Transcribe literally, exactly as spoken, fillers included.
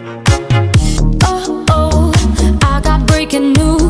Oh, oh, I got breaking news.